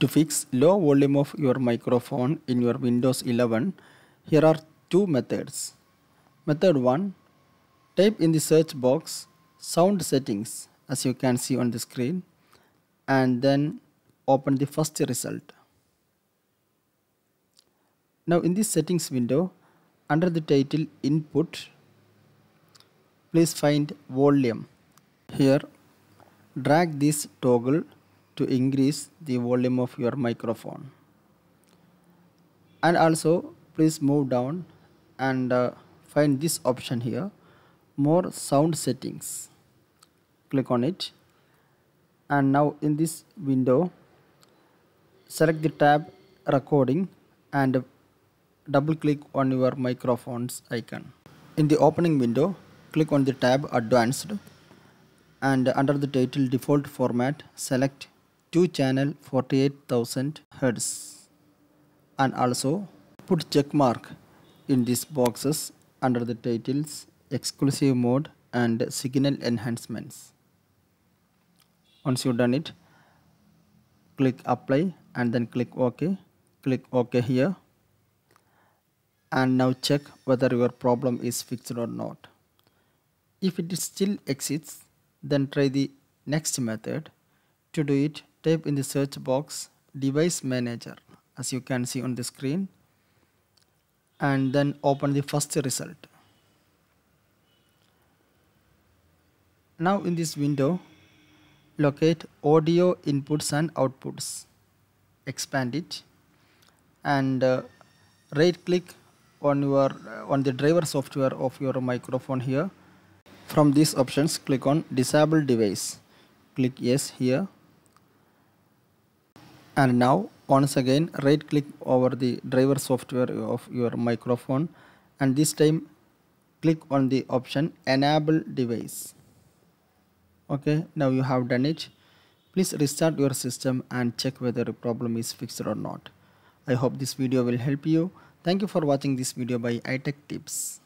To fix low volume of your microphone in your Windows 11, here are two methods. Method 1. Type in the search box sound settings as you can see on the screen and then open the first result. Now in the settings window, under the title input, please find volume. Here, drag this toggle to increase the volume of your microphone, and also please move down and find this option here, more sound settings. Click on it, and now in this window select the tab recording and double click on your microphone's icon. In the opening window, click on the tab advanced and under the title default format select 2-channel 48,000 Hz and also put check mark in these boxes under the titles exclusive mode and signal enhancements. Once you've done it, click apply and then click OK. Click OK here and now check whether your problem is fixed or not. If it still exists, then try the next method. To do it, type in the search box Device Manager as you can see on the screen and then open the first result. Now in this window, locate audio inputs and outputs, expand it and right click on the driver software of your microphone here. From these options, click on Disable Device, click yes here. And now once again right click over the driver software of your microphone and this time click on the option Enable Device. Okay, now you have done it. Please restart your system and check whether the problem is fixed or not. I hope this video will help you. Thank you for watching this video by iTechTips.